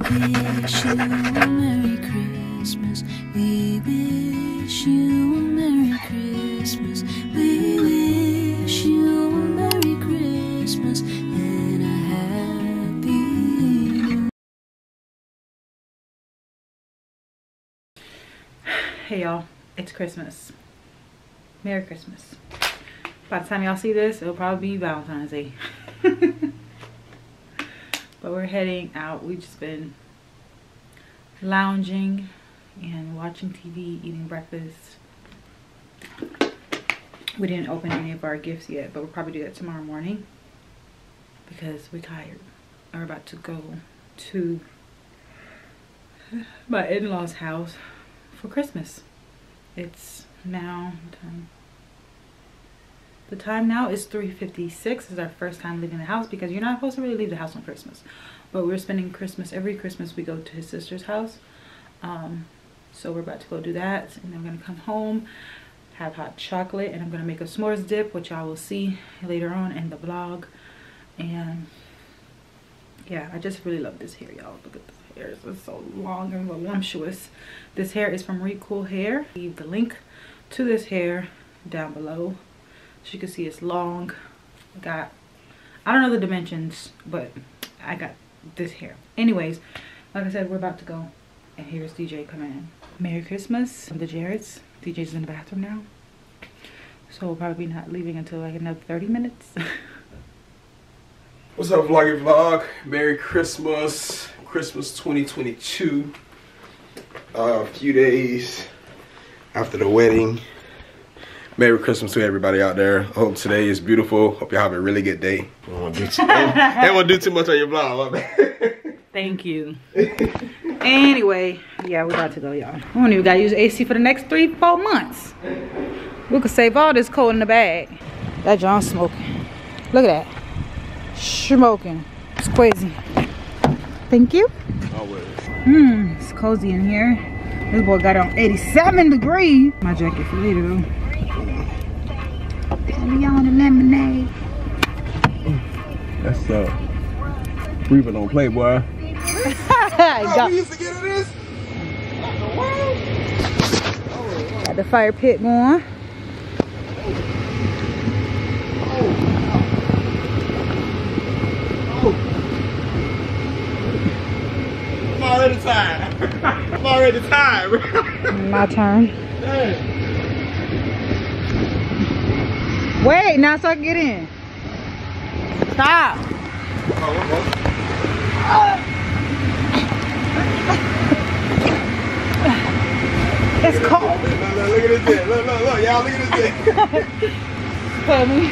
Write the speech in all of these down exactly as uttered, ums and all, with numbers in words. We wish you a Merry Christmas. We wish you a Merry Christmas. We wish you a Merry Christmas and a Happy New Year. Hey y'all, it's Christmas. Merry Christmas. By the time y'all see this, it'll probably be Valentine's Day. But we're heading out. We've just been lounging and watching T V, eating breakfast. We didn't open any of our gifts yet, but we'll probably do that tomorrow morning because we're tired. We're about to go to my in-laws' house for Christmas. It's now time. The time now is three fifty-six. This is our first time leaving the house because you're not supposed to really leave the house on Christmas. But we're spending Christmas, every Christmas we go to his sister's house. Um, so we're about to go do that. And then I'm going to come home, have hot chocolate, and I'm going to make a s'mores dip, which y'all will see later on in the vlog. And yeah, I just really love this hair, y'all. Look at this hair. It's so long and voluptuous. This hair is from Recool Hair. Leave the link to this hair down below. As you can see, it's long. Got, I don't know the dimensions, but I got this hair. Anyways, like I said, we're about to go, and here's D J coming in. Merry Christmas from the Jarrett's. D J's in the bathroom now, so we'll probably not leaving until like another thirty minutes. What's up, Vloggy Vlog? Merry Christmas, Christmas twenty twenty-two. Uh, a few days after the wedding. Merry Christmas to everybody out there. I hope today is beautiful. Hope y'all have a really good day. I don't want to do too, I don't want to do too much on your vlog. Thank you. Anyway, yeah, we're about to go, y'all. We don't even got to use A C for the next three, four months. We could save all this cold in the bag. That John's smoking. Look at that. Smoking. It's crazy. Thank you. Always. Hmm, it's cozy in here. This boy got on eighty-seven degrees. My jacket for later, though. We on the lemonade. That's uh, Reaper don't play, boy. Oh, we used to get this. Got the fire pit going. I'm already tired. I'm already tired. My turn. Hey. Wait, now so I can get in. Stop. Oh, it's cold. Look, look, look at this thing. Look, look, look. Y'all, look at this thing. Funny.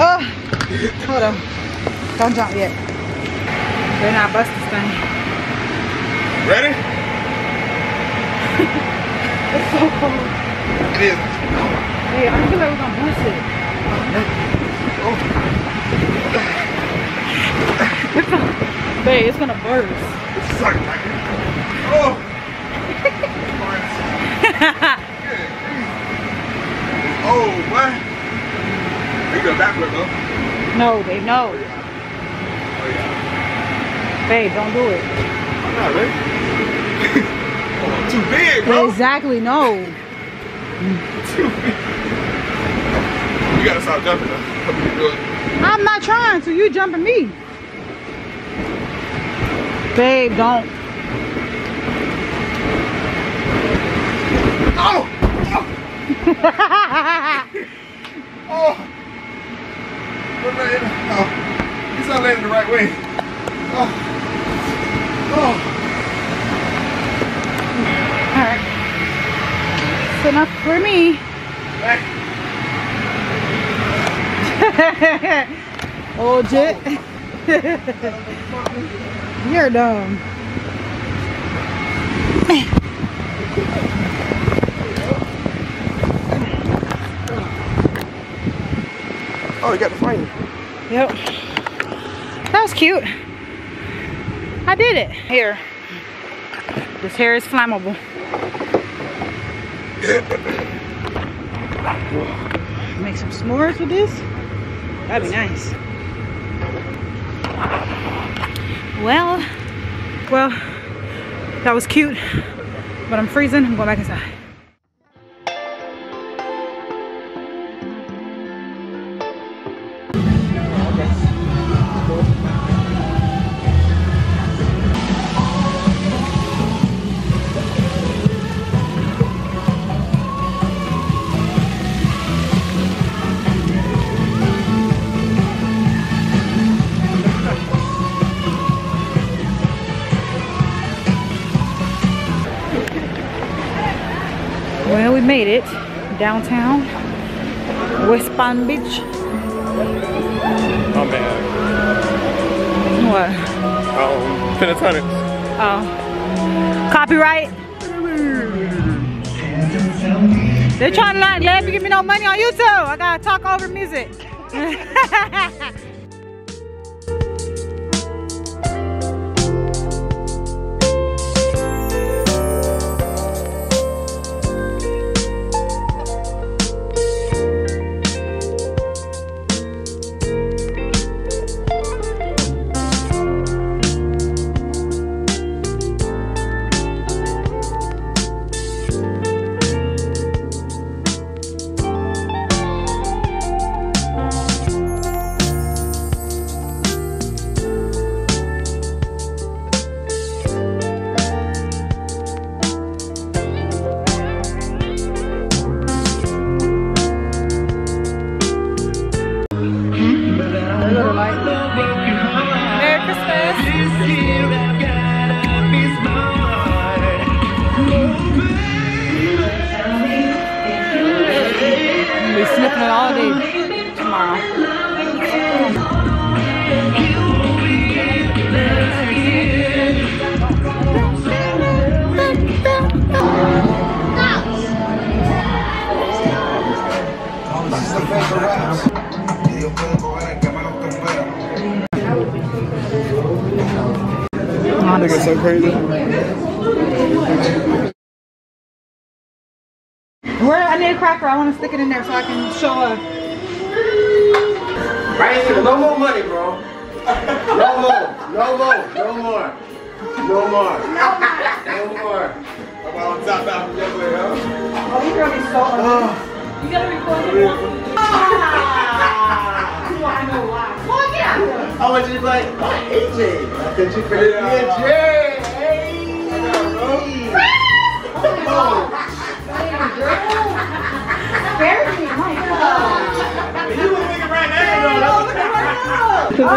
Oh, hold on. Don't jump yet. They're not bust this thing. Ready? It's so cold. It is. Yeah, I feel like we're gonna bust it. Oh. It's gonna, babe, it's gonna burst. It sucks like it. Oh! Oh, what? You got backflip, huh? No, babe, no. Oh, yeah. Oh, yeah. Babe, don't do it. I'm not ready. Oh, I'm too big, bro. Exactly, no. Too big. You gotta stop jumping now. I'm not trying to. You jumping me. Babe, don't. Oh! Oh! Oh! Oh! He's not landing the right way. Oh! Oh! Alright. That's enough for me. Back. Oh, Jet. You're dumb. Oh, you got the frame. Yep. That was cute. I did it. Here. This hair is flammable. Make some s'mores with this. That'd be nice. Well, Well, that was cute, but I'm freezing. I'm going back inside. Made it downtown West Palm Beach. Oh man. What? Oh, penitentiary. Oh. Copyright. They're trying to not let me give me no money on YouTube. I gotta talk over music. So crazy. Where I need a cracker, I want to stick it in there so I can show up. Right, no more money, bro. No more, no more, no more, no more, no more. I'm on top out the other way, huh? Oh, you're gonna be so ugly. You gotta record it. Ah, you want to know why? Well, yeah. I want you to be like, oh, A J. Did you forget yeah. A J? Oh no, no, no, no.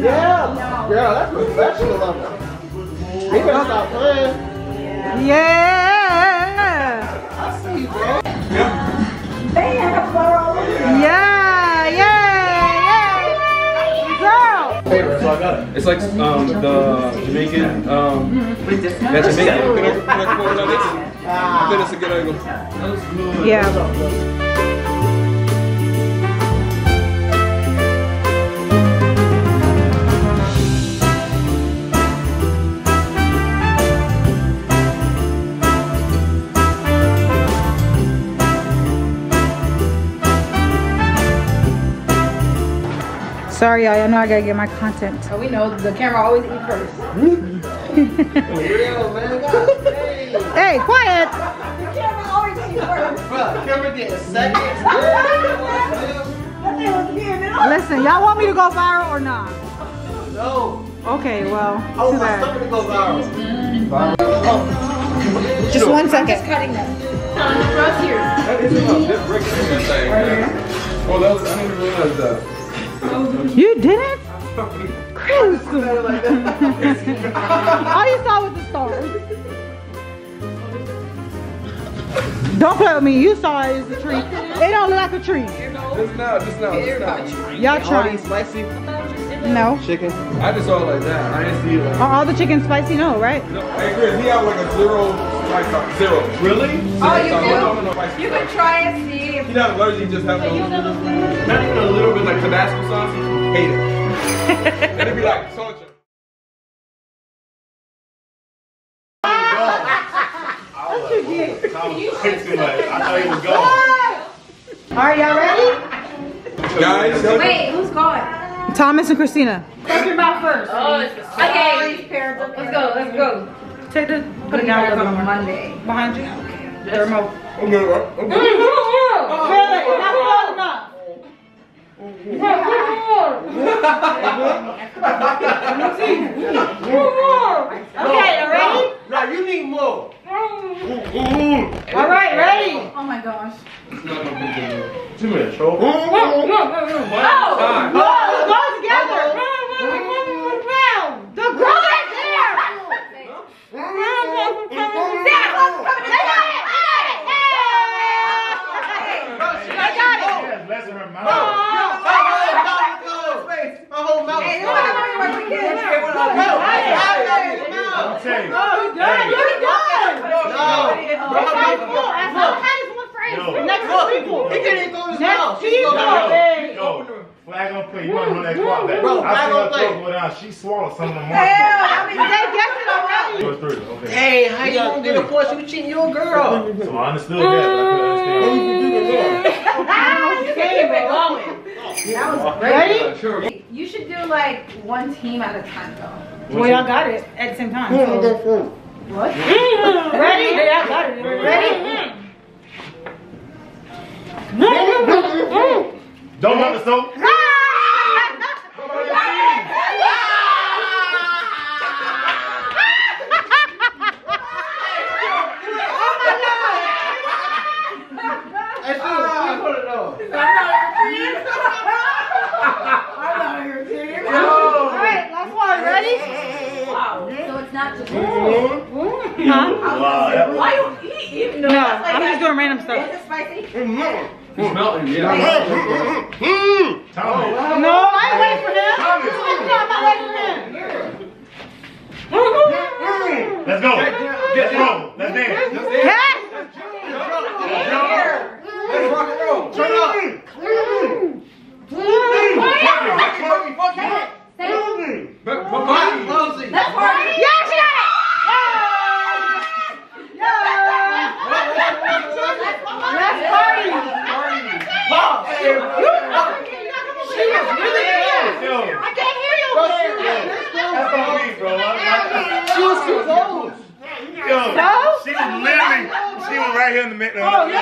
Yeah, no. Girl, that's professional level. We better stop playing. Yeah. Yeah. I see you, bro. Yeah. They have fun. Yeah, yeah, yeah. Girl. So I got it. It's like um the Jamaican um that Jamaican. I think it's a good angle. Yeah. Sorry, y'all. I know I gotta get my content. Oh, we know the camera always eats first. Hey, quiet! The camera always eats first. Bro, camera did seconds. Listen, y'all want me to go viral or not? No. Okay, well, too bad. I want to go viral. Oh. Just one second. I'm just cutting that. Across here. That isn't a big brick in this thing. Well, that was, I didn't realize that. You did it? Chris! All you saw was the stars. Don't play with me. You saw it as a tree. It don't look like a tree. Just now, just now, just now. Y'all trying. Spicy? No. Chicken? I just saw it like that. I didn't see it like that. All the chicken spicy? No, right? No. Hey Chris, he had like a zero spice on. Zero. Really? Oh, you do? You can try and see. You're not allergic, just have no, not even a little bit like Tabasco sauce, you hate it. It'd be like soldier. What you get? I was quick too much. I thought he was gone. Alright, y'all ready? Guys, wait, who's going? Thomas and Christina. Take your mouth first. Oh, it's the okay. Pair of let's go. Let's go. Take the. Put it down on Monday. Behind you. Okay. The remote. Okay. Okay. Really? Not loud enough. Okay, ready? No, you need more. All right, ready? Oh my gosh. It's not gonna be good. Too much. No, no, no, no. Let's go together. The girl is there. I got it. Bless her mouth. Flag on play, you want to know that squat back. Bro, flag on play. She swallowed some of them. Hell, I mean, they guessed it already. Hey, how you gonna get a portion? You cheating your girl. So I understood that, but I couldn't understand. You can't even go in. That was great. You should do like one team at a time though. Well, y'all got it at the same time. So. What? Ready? Yeah, y'all got it. Ready? Don't want the soap. Yeah. Mm. Tommy. No, I wait for him. Tommy. No, I'm not waiting for him. Yeah. Let's go. Get roll. Let's dance. Let's dance. Yes. Let's jump. Let's rock and roll. Turn up. Party. Party. Party. Party. Party. Let's party. Yeah. Oh, yeah.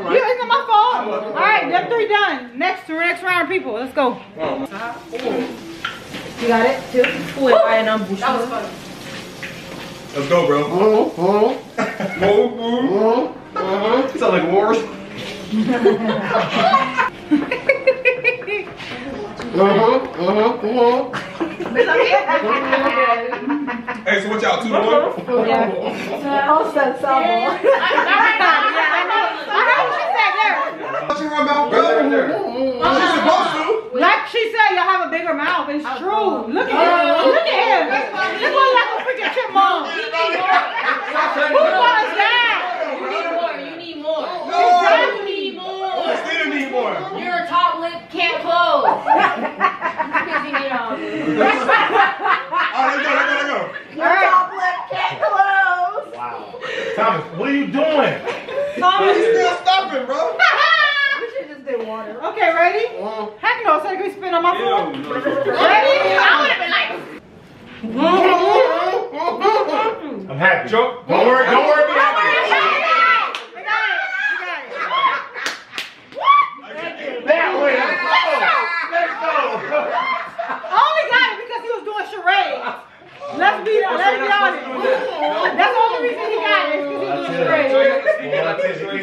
Right. You isn't my fault. All right, them three done. Next next round, people. Let's go. Oh. You got it? Two. Ooh. That was fun. Let's go, bro. Oh, oh. Oh, oh. Oh. It's not like wars. Uh-huh. Uh-huh. Hey, so what y'all two doing? Yeah. All set, so. Mouth right there. Uh-huh. Like she said, y'all have a bigger mouth. It's true. Uh-huh. Look at him. Look at him. This one like a freaking chipmunk. You need more. Who was that? You need more. You need more. No. You need more. You still need more. Your top lip can't close. Because you need all. All right, go, go, go. Your top lip can't close. Wow. Thomas, what are you doing? Thomas, you still stopping, bro. Water. Okay, ready? Uh, Heck no, so I can spin on my phone. No, no, no. Ready? I would have been like, I'm happy. Don't worry, don't worry about it. We got it. We got it. We got it. That way. Let's go. Only got it because he was doing charades. Let's be let's be honest. That's the only reason he got it, because he was doing charades.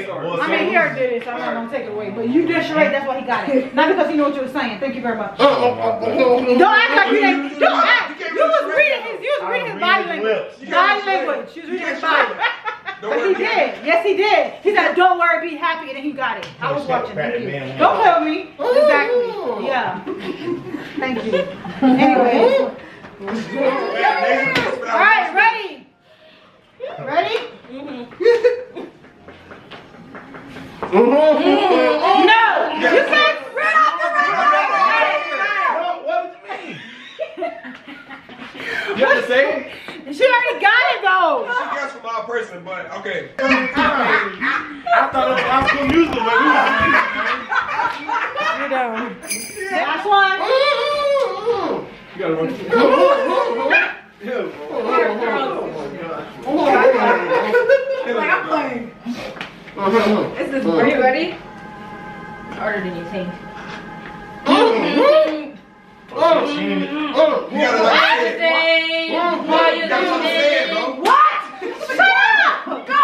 I mean, he already did it, so I'm not gonna take it away. But you did charades, that's why he got it. Not because he knew what you were saying. Thank you very much. Don't act like you didn't. Don't act. You was reading his. You was reading his body language. Body language. You was reading his body. But he did. Yes, he did. He said, "Don't worry, be happy," and then he got it. I was watching. Thank you. Don't tell me. Exactly. Yeah. Thank you. Anyway. Alright, ready? Ready? Mm-hmm. No! You can't spread off the room! What do you mean? You have to say it? She already got it though! She guessed from our person, but okay. I thought I was going to use the way we were. You know. That's one. You gotta run. Oh, oh, oh, oh. Oh my gosh. I'm playing. Is this, are you ready? Harder than you think. Oh, oh, oh. You gotta like it. What? You gotta say it, bro. What? Shut up! Go!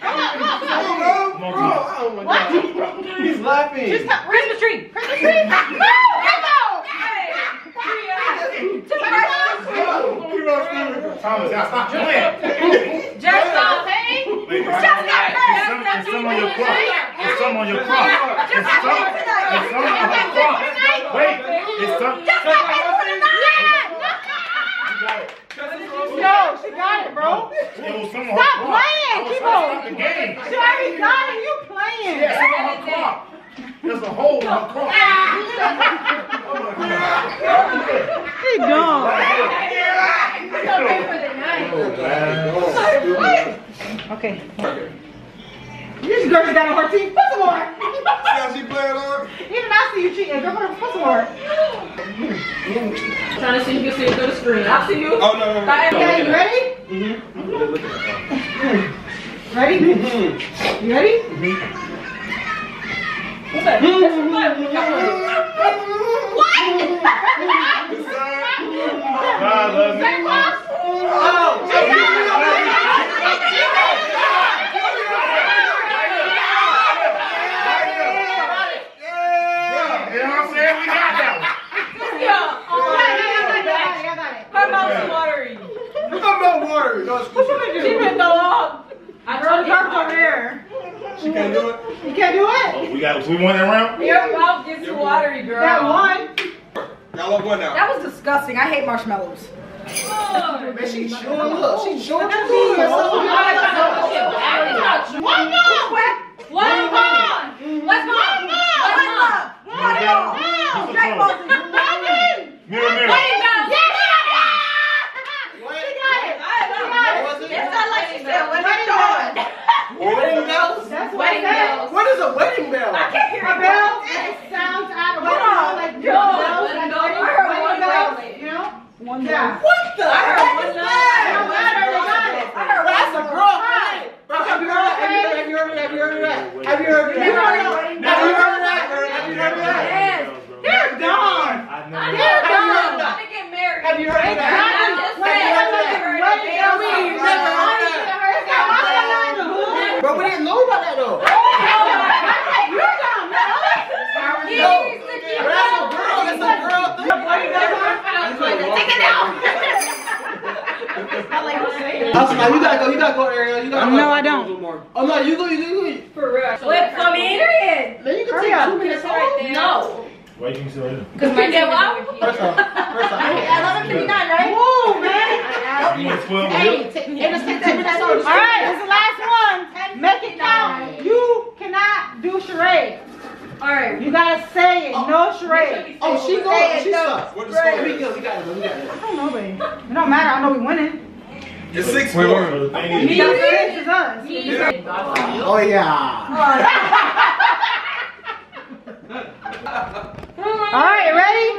Come on, bro. Oh my God. He's laughing. Just not Christmas tree. Christmas tree. No! Come on! Hey! Three. Two. Thomas, y'all stop playing. Just stop, hey? Just stop playing. There's some on your clock. There's some on your clock. There's some on your clock. Wait. There's some. Just stop playing for the night. Yo, she got it, bro. Yo, stop playing. Keep on. She already got it. You playing. There's some on her clock. There's a hole in her clock. Oh, my God. She gone. Okay. This girl got on her teeth. Put some more. See how she playing on? Even I see you cheating. Go put, put some more. I'm trying to see if you can see it through the screen. I'll see you. Oh, no, no, no. Bye, okay, you ready? Mm-hmm. Ready? Mm-hmm. You ready? Mm-hmm. What's that? Mm-hmm. What? What's that? What? What? What? What? We won that round? Your mouth gets watery, girl. That one. Y'all love one now. That was disgusting. I hate marshmallows. Oh, man, she sure look. She sure looks. What? One more. One more. Let's go. One more. One more. Straight forward. Mirror, mirror. What? She got it. What? She got it. It's not like she said wedding bells. Wedding bells? That's wedding bells. What is a wedding bell? I can't hear a bell. It sounds out of order. Hold on. No, I heard one bell. You know? One bell. Yeah. What the? I heard one bell. I heard one. That's a girl. Bro, have you heard that? Have you heard that? Have you heard that? Have you heard that? Have you heard that? Have you heard that? Yes. They're gone. They're gone. I think they're married. Have you heard that? I'm just saying. What do you mean? Bro, we didn't know about that though. Like, you gotta go, you gotta go, Ariel. You gotta go. No, I don't. Oh, no, you go, you go, you go. For real. Wait for me, Ariel. Then you can take two minutes right there. No. Why do you think so? Because my dad was. First off, first off. eleven fifty-nine, right? Whoa, man. Hey, take me. All right, this is the last one. Make it count. You cannot do charades. All right, you gotta say it. Oh, no charades. Oh, she goes. She sucks. What's the score? We good. We got it. We got it. I don't know, babe. It don't matter. I know we winning. It's six four. Oh, yeah. Alright, ready?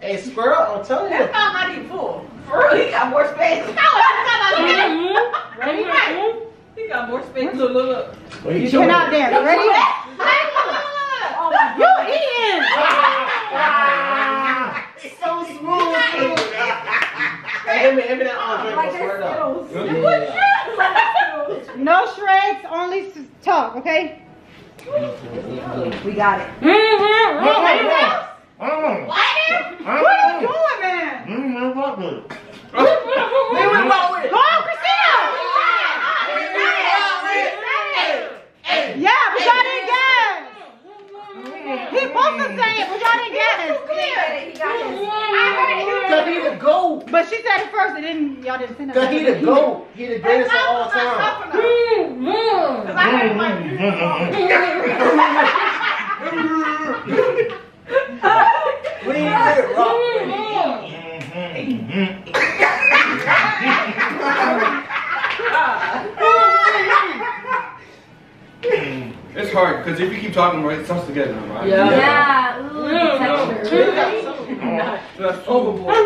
Hey, squirrel, I'm telling you. That's not my deep pool. For real, he got more space. No, mm-hmm. Ready? Right. He got more space. Look, look, look. Well, you cannot dance. Look, ready? Oh, you eating. So smooth. Hey, hey, hey, oh, like no shreds, only talk, okay? We got it. Mm-hmm. What are you doing, man? Mm-hmm. What are you doing? Go on, Christina! Yeah, but y'all didn't get it. He supposed to say it, but y'all didn't get it. He got it. Cause he the GOAT. But she said it first, and then y'all didn't say nothing. Cause he the GOAT. He the greatest of all time. Mm, mm. Cause I heard my what do you do, rock? It's hard, cause if you keep talking, right, it starts together, right? Yeah. Yeah. Ooh, the texture. Oh, overboard.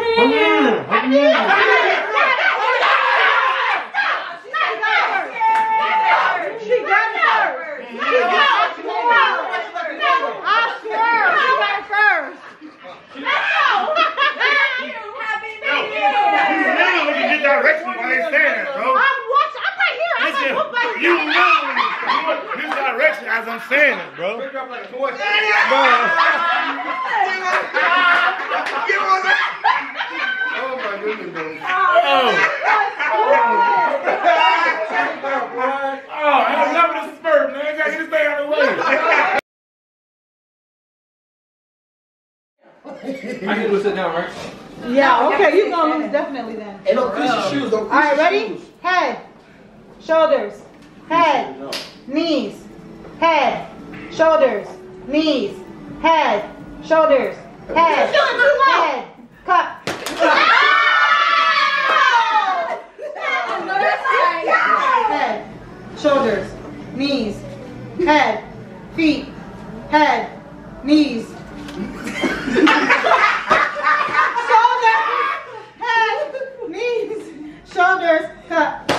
saying it, bro. Pick up like a boy. Oh my goodness, bro. Oh. Oh, I don't love this spurt, man. I gotta get this thing out of the way. I can do it sit down, right? Yeah, okay, you're gonna lose definitely then. Hey, don't crease your shoes, don't crease your shoes. Alright, ready? Head, shoulders, head, knees, head, shoulders, knees, head, shoulders, head, head, cut. Head, shoulders, knees, head, feet, head, knees. Shoulders cut. Go!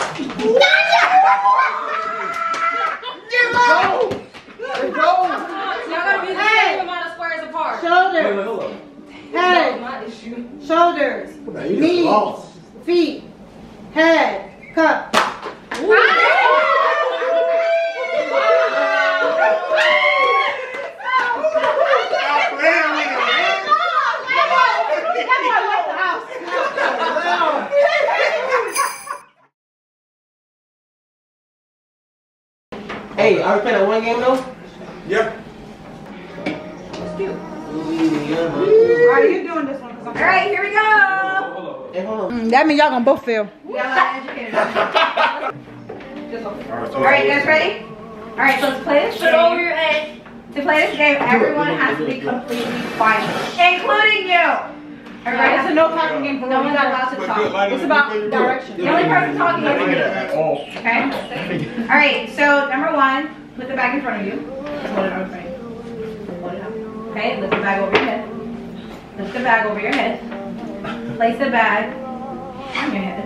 Go! Y'all hey. Amount of squares apart. Shoulders. Head. Shoulders. Knees. Feet. Head. Cut. Hey, are we playing that one game though? Yep. It's cute. All right, you're doing this one. All right, here we go. Hold on, hold on. Hey, hold on. Mm, that means y'all gonna both fail. Y'all are educated. All right, you guys ready? All right, so to play this game, over your head. To play this game, everyone has to be completely quiet, including you. Everybody has a no talking game. No one's allowed to talk. It's about direction. The only person talking is me. Okay? Alright, so number one, put the bag in front of you. Just hold it up in front of you. Hold it up. Okay, lift the bag over your head. Lift the bag over your head. Place the bag on your head.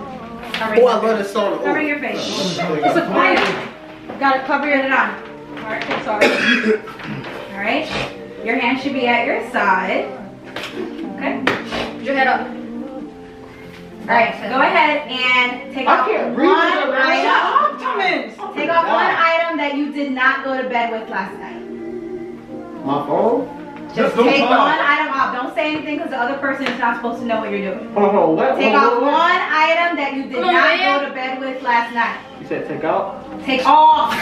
Oh, I love this song. Cover your face. It's a quiet. Gotta cover it on. Alright, I'm sorry. Alright, your hand should be at your side. Okay? Your head up. Alright, so go ahead and take off one item. Take off one item that you did not go to bed with last night. My phone? Just take one item off. Don't say anything because the other person is not supposed to know what you're doing. Oh, what? Take off one item that you did not go to bed with last night. You said take off? Take off.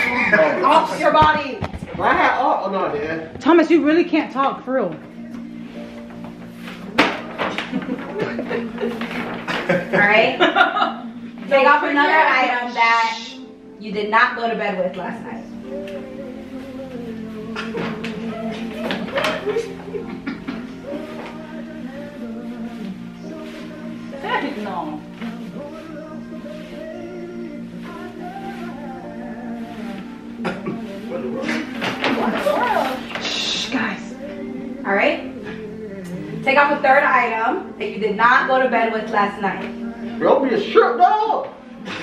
Off your body. My hat off? Oh, no, I didn't. Thomas, you really can't talk for real. Alright? Take off another item that you did not go to bed with last night. Heck no. Shh, guys. Alright? Take off a third item that you did not go to bed with last night. Roll me a shirt, dog. Take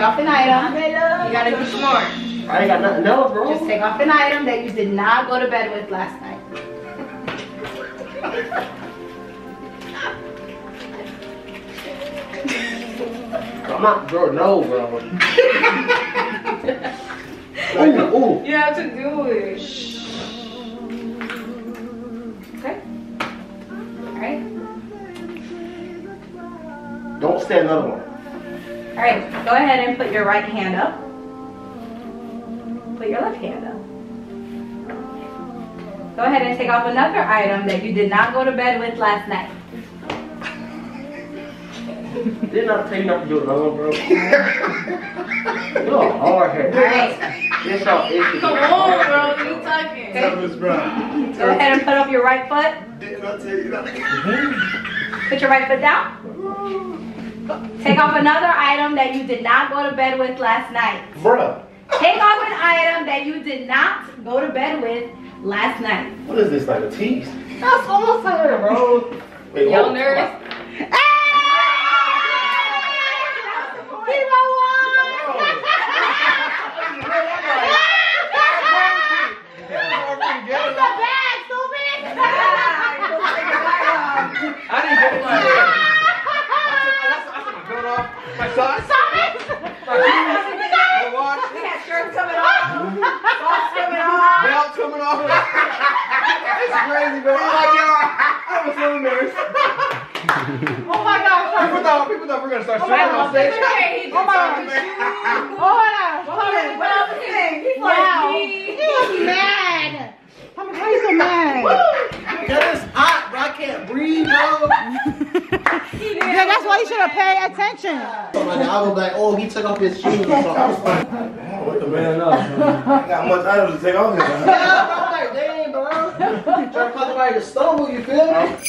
off an item. You gotta be smart. I ain't got nothing else, bro. Just take off an item that you did not go to bed with last night. I'm not, bro. No, bro. Ooh, ooh. You have to do it. Shh. Alright? Don't say another one. Alright, go ahead and put your right hand up. Put your left hand up. Go ahead and take off another item that you did not go to bed with last night. Did not tell you not to do it alone, bro. You're a hard head. Alright. This all issues. Come on, bro. You talking. Okay. Go ahead and put up your right foot. Did I tell you that? Put your right foot down. Take off another item that you did not go to bed with last night. Bruh. Take off an item that you did not go to bed with last night. What is this, like a tease? That's almost like it, bro. Wait, y'all nervous? Hey! I didn't get my I took my coat off, my socks, my shoes, my watch. We had shirts coming off. crazy, bro. Oh my god. I was so nervous. Oh my god. People thought, people thought we were going to start shooting on stage. Oh my god. Oh my god. Hold on. What else is it? He was mad. How am I so mad? That is hot, bro. I can't breathe, bro. Yeah, that's why you should have paid attention. I was like, oh, he took off his shoes. So I was like, oh, what the man up? I got much items to take off here. Yeah, I was like, dang, bro. Trying to call somebody to stumble, you feel me?